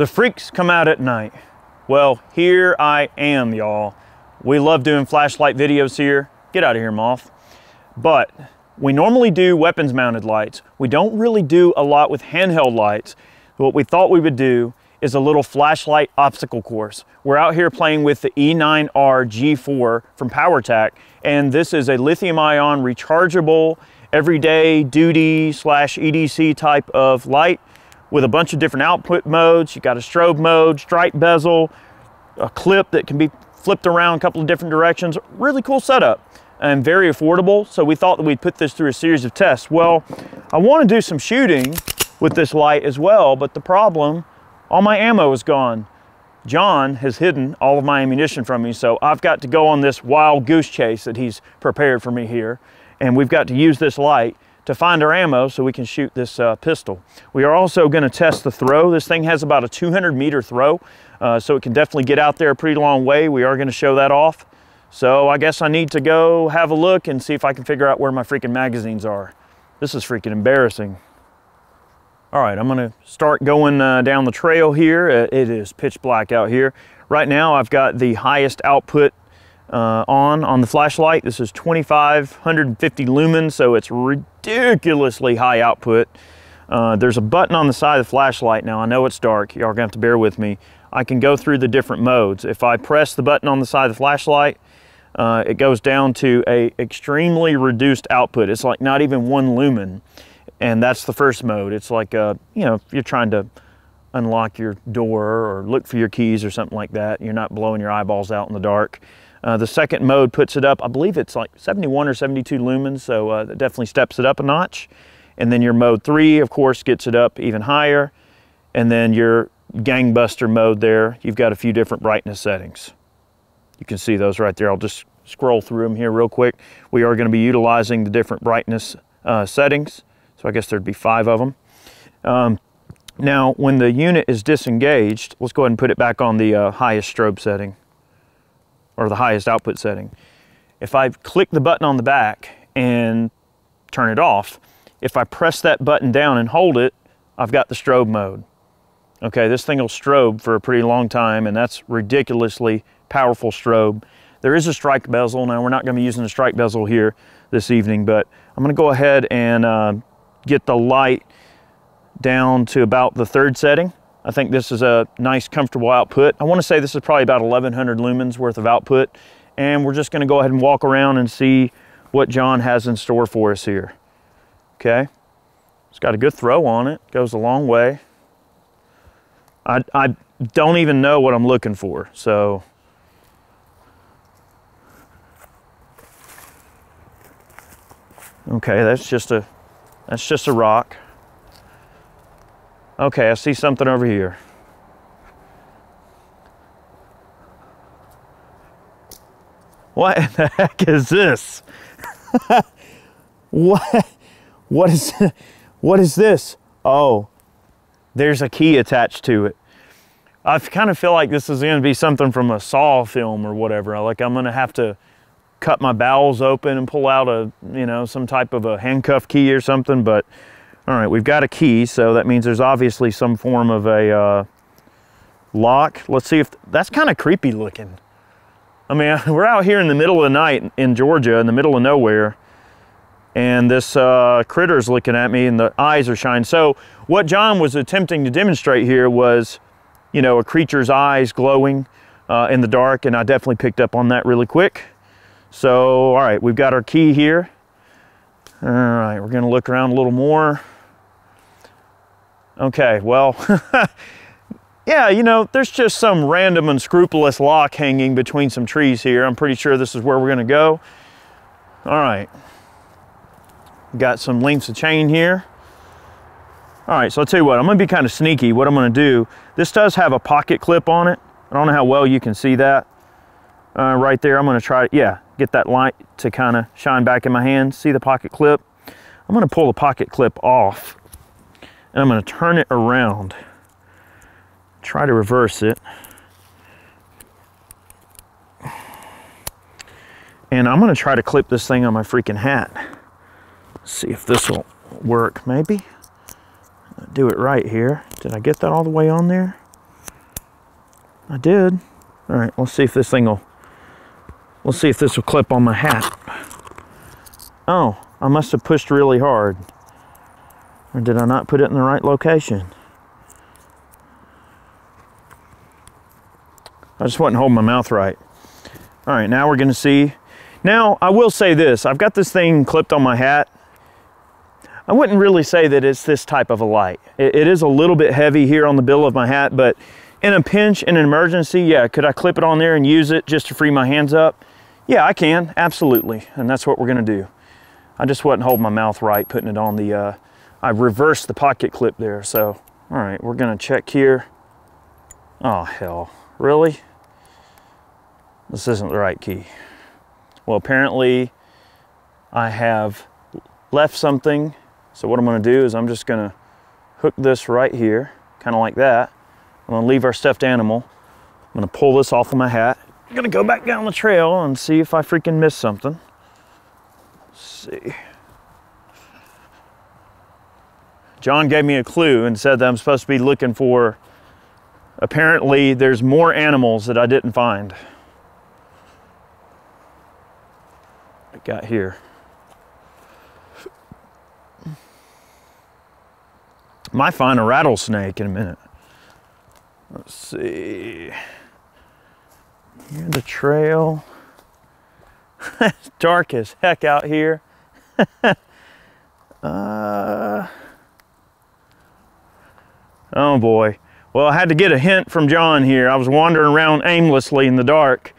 The freaks come out at night. Well, here I am, y'all. We love doing flashlight videos here. Get out of here, moth. But we normally do weapons mounted lights. We don't really do a lot with handheld lights. What we thought we would do is a little flashlight obstacle course. We're out here playing with the E9R G4 from PowerTac, and this is a lithium-ion rechargeable, everyday duty / EDC type of light with a bunch of different output modes. You got a strobe mode, stripe bezel, a clip that can be flipped around a couple of different directions. Really cool setup and very affordable. So we thought that we'd put this through a series of tests. Well, I want to do some shooting with this light as well, but the problem, all my ammo is gone. John has hidden all of my ammunition from me, so I've got to go on this wild goose chase that he's prepared for me here, and we've got to use this light to find our ammo so we can shoot this pistol. We are also going to test the throw. This thing has about a 200-meter throw, so it can definitely get out there a pretty long way. We are going to show that off. So I guess I need to go have a look and see if I can figure out where my freaking magazines are. This is freaking embarrassing. All right, I'm gonna start going down the trail here. It is pitch black out here. Right now, I've got the highest output on the flashlight. This is 2,550 lumens, so it's ridiculously high output. There's a button on the side of the flashlight. Now, I know it's dark. Y'all are gonna have to bear with me. I can go through the different modes. If I press the button on the side of the flashlight, it goes down to a extremely reduced output. It's like not even 1 lumen. And that's the first mode. It's like, you know, if you're trying to unlock your door or look for your keys or something like that, you're not blowing your eyeballs out in the dark. The second mode puts it up, I believe it's like 71 or 72 lumens, so that definitely steps it up a notch. And then your mode 3, of course, gets it up even higher. And then your gangbuster mode there, you've got a few different brightness settings. You can see those right there. I'll just scroll through them here real quick. We are gonna be utilizing the different brightness settings. So I guess there'd be 5 of them. Now, when the unit is disengaged, let's go ahead and put it back on the highest strobe setting, or the highest output setting. If I click the button on the back and turn it off, if I press that button down and hold it, I've got the strobe mode. Okay, this thing will strobe for a pretty long time, and that's ridiculously powerful strobe. There is a strike bezel. Now, we're not gonna be using a strike bezel here this evening, but I'm gonna go ahead and get the light down to about the 3rd setting. I think this is a nice, comfortable output. I want to say this is probably about 1,100 lumens worth of output, and we're just going to go ahead and walk around and see what John has in store for us here. Okay, it's got a good throw on it. Goes a long way. I don't even know what I'm looking for, so. Okay, that's just a rock. Okay, I see something over here. What in the heck is this? What is this? Oh, there's a key attached to it. I kind of feel like this is gonna be something from a Saw film or whatever. Like I'm gonna have to cut my bowels open and pull out a, you know, some type of a handcuff key or something. But all right, we've got a key, so that means there's obviously some form of a lock. Let's see if that's kind of creepy looking. I mean, we're out here in the middle of the night in Georgia, in the middle of nowhere, and this critter's looking at me and the eyes are shining. So what John was attempting to demonstrate here was, you know, a creature's eyes glowing in the dark, and I definitely picked up on that really quick. So, all right, we've got our key here. All right, we're gonna look around a little more. Okay, well, yeah, you know, there's just some random unscrupulous lock hanging between some trees here. I'm pretty sure this is where we're gonna go. All right, got some lengths of chain here. All right, so I'll tell you what, I'm gonna be kind of sneaky. What I'm gonna do, this does have a pocket clip on it. I don't know how well you can see that. Right there, I'm gonna try, yeah, get that light to kind of shine back in my hand. See the pocket clip? I'm gonna pull the pocket clip off and I'm gonna turn it around. Try to reverse it. And I'm gonna try to clip this thing on my freaking hat. See if this will work, maybe. Do it right here. Did I get that all the way on there? I did. All right, let's see if this thing will, let's see if this will clip on my hat. Oh, I must have pushed really hard. Or did I not put it in the right location? I just wasn't holding my mouth right. All right, now we're gonna see. Now, I will say this, I've got this thing clipped on my hat. I wouldn't really say that it's this type of a light. It is a little bit heavy here on the bill of my hat, but in a pinch, in an emergency, yeah, could I clip it on there and use it just to free my hands up? Yeah, I can, absolutely, and that's what we're gonna do. I just wasn't holding my mouth right putting it on the, I reversed the pocket clip there, so. All right, we're gonna check here. Oh, hell, really? This isn't the right key. Well, apparently I have left something. So what I'm gonna do is I'm just gonna hook this right here, kind of like that. I'm gonna leave our stuffed animal. I'm gonna pull this off of my hat. I'm gonna go back down the trail and see if I freaking missed something. Let's see. John gave me a clue and said that I'm supposed to be looking for, apparently there's more animals that I didn't find. I got here. Might find a rattlesnake in a minute. Let's see. Near the trail. It's dark as heck out here. Oh boy. Well, I had to get a hint from John here. I was wandering around aimlessly in the dark.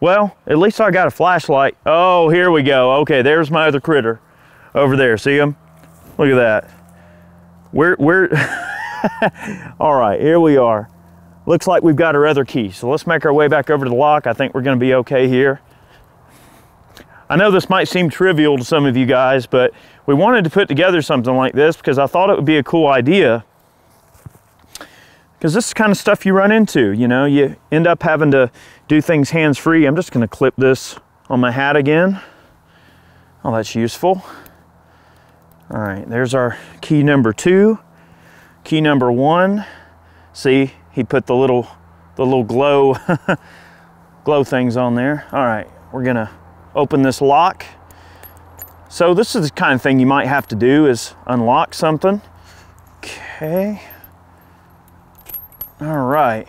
Well, at least I got a flashlight. Oh, here we go. Okay, there's my other critter over there. See him? Look at that. We're all right, here we are. Looks like we've got our other key. So let's make our way back over to the lock. I think we're gonna be okay here. I know this might seem trivial to some of you guys, but we wanted to put together something like this because I thought it would be a cool idea. Because this is the kind of stuff you run into, you know, you end up having to do things hands-free. I'm just gonna clip this on my hat again. Oh, that's useful. All right, there's our key number 2. Key number 1. See, he put the little glow things on there. All right, we're gonna open this lock. So this is the kind of thing you might have to do is unlock something. Okay. All right.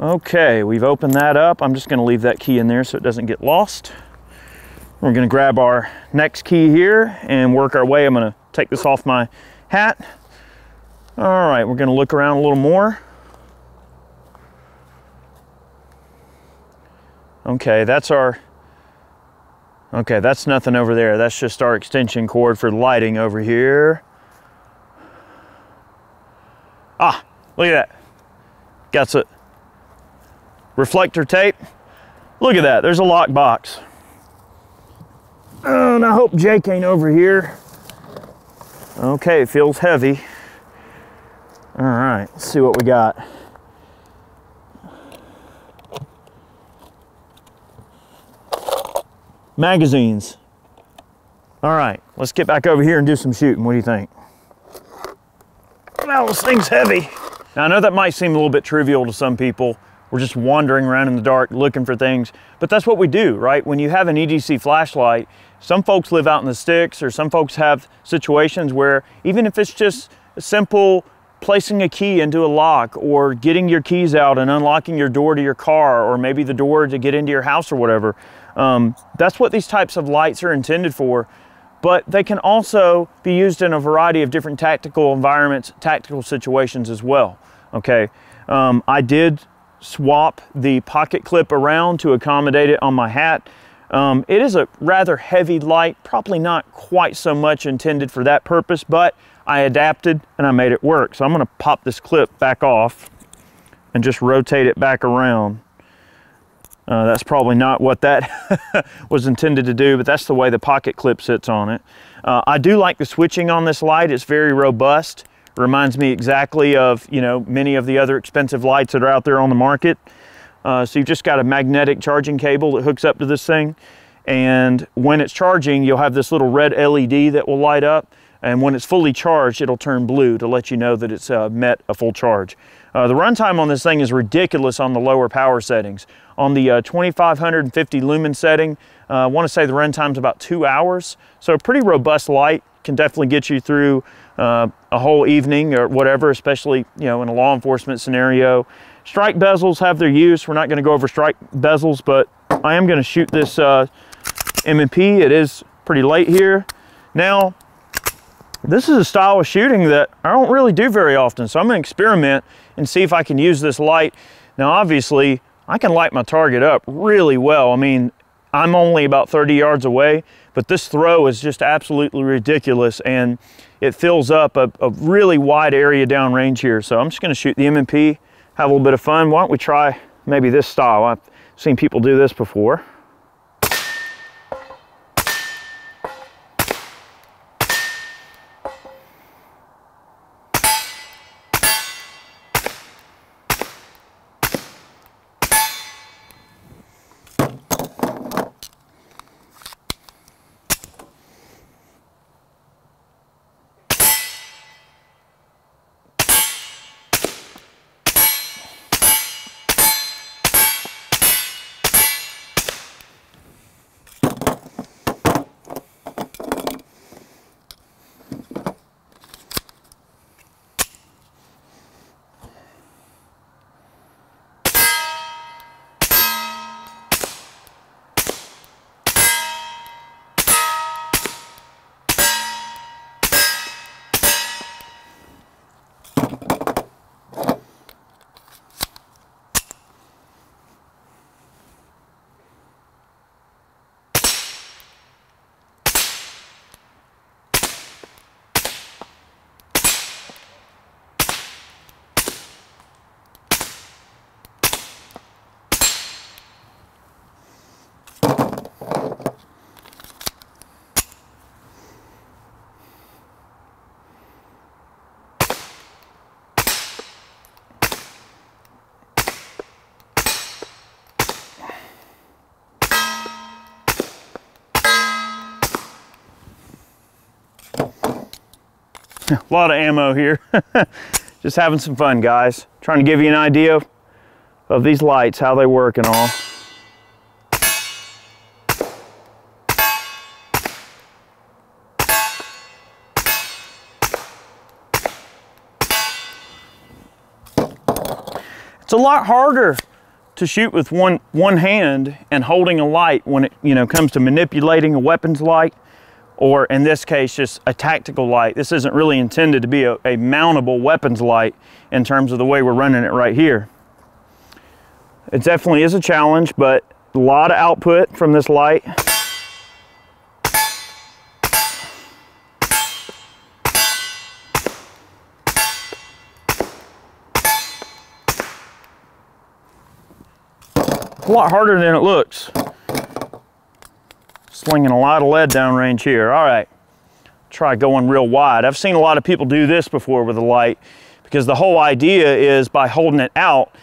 Okay, we've opened that up. I'm just gonna leave that key in there so it doesn't get lost. We're gonna grab our next key here and work our way. I'm gonna take this off my hat. All right, we're gonna look around a little more. Okay, that's nothing over there. That's just our extension cord for lighting over here. Ah, look at that. Got a reflector tape. Look at that, there's a lock box. Oh, and I hope Jake ain't over here. Okay, it feels heavy. All right, let's see what we got. Magazines. All right, let's get back over here and do some shooting. What do you think? Wow, this thing's heavy. Now I know that might seem a little bit trivial to some people. We're just wandering around in the dark looking for things, but that's what we do, right? When you have an EDC flashlight, some folks live out in the sticks or some folks have situations where even if it's just a simple placing a key into a lock or getting your keys out and unlocking your door to your car or maybe the door to get into your house or whatever, that's what these types of lights are intended for. But they can also be used in a variety of different tactical environments, tactical situations as well, okay? I did swap the pocket clip around to accommodate it on my hat. It is a rather heavy light, probably not quite so much intended for that purpose, but I adapted and I made it work. So I'm gonna pop this clip back off and just rotate it back around. That's probably not what that was intended to do, but that's the way the pocket clip sits on it. I do like the switching on this light. It's very robust. Reminds me exactly of, you know, many of the other expensive lights that are out there on the market. So you've just got a magnetic charging cable that hooks up to this thing. And when it's charging, you'll have this little red LED that will light up. and when it's fully charged, it'll turn blue to let you know that it's met a full charge. The runtime on this thing is ridiculous on the lower power settings. On the 2550 lumen setting, I want to say the runtime's about 2 hours, so a pretty robust light can definitely get you through a whole evening or whatever, especially, you know, in a law enforcement scenario. Strike bezels have their use. We're not going to go over strike bezels, but I am going to shoot this M&P. It is pretty late here. Now, this is a style of shooting that I don't really do very often, so I'm going to experiment and see if I can use this light. Now, obviously, I can light my target up really well. I mean, I'm only about 30 yards away, but this throw is just absolutely ridiculous, and it fills up a really wide area downrange here. So I'm just going to shoot the M&P, have a little bit of fun. Why don't we try maybe this style? I've seen people do this before. A lot of ammo here. Just having some fun, guys. Trying to give you an idea of these lights, how they work and all. It's a lot harder to shoot with one hand and holding a light when it, you know, comes to manipulating a weapon's light, or in this case, just a tactical light. This isn't really intended to be a mountable weapons light in terms of the way we're running it right here. It definitely is a challenge, but a lot of output from this light. It's a lot harder than it looks. Slinging a lot of lead downrange here. All right, try going real wide. I've seen a lot of people do this before with a light, because the whole idea is by holding it out,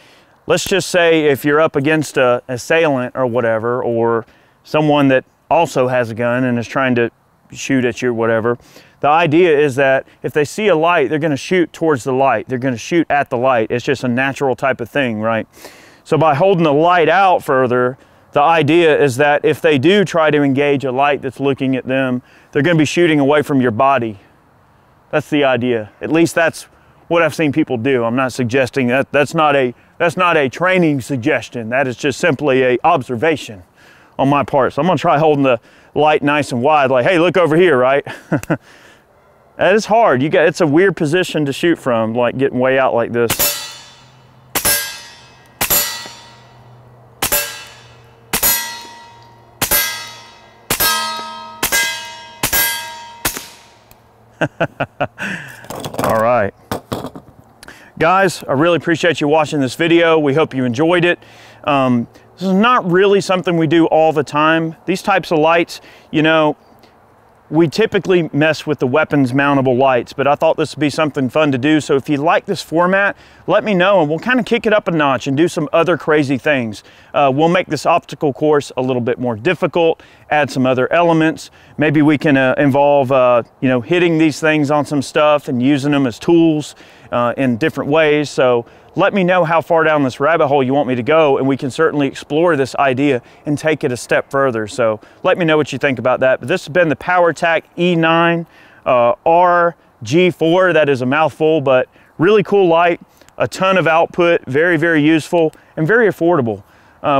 let's just say if you're up against an assailant or whatever, or someone that also has a gun and is trying to shoot at you or whatever, the idea is that if they see a light, they're gonna shoot towards the light. They're gonna shoot at the light. It's just a natural type of thing, right? So by holding the light out further, the idea is that if they do try to engage a light that's looking at them, they're going to be shooting away from your body. That's the idea. At least that's what I've seen people do. I'm not suggesting that. That's not a training suggestion. That is just simply an observation on my part. So I'm going to try holding the light nice and wide, like, hey, look over here, right? That is hard. It's a weird position to shoot from, like getting way out like this. All right, guys, I really appreciate you watching this video. We hope you enjoyed it. This is not really something we do all the time. These types of lights, you know, We typically mess with the weapons mountable lights, but I thought this would be something fun to do. So if you like this format, let me know and we'll kind of kick it up a notch and do some other crazy things. We'll make this obstacle course a little bit more difficult, add some other elements. Maybe we can involve, hitting these things on some stuff and using them as tools in different ways. So let me know how far down this rabbit hole you want me to go, and we can certainly explore this idea and take it a step further. So let me know what you think about that. But this has been the PowerTac E9R G4. That is a mouthful, but really cool light, a ton of output, very, very useful and very affordable.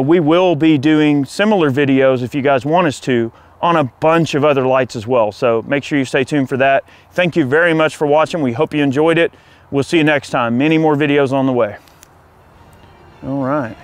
We will be doing similar videos if you guys want us to on a bunch of other lights as well. So make sure you stay tuned for that. Thank you very much for watching. We hope you enjoyed it. We'll see you next time. Many more videos on the way. All right.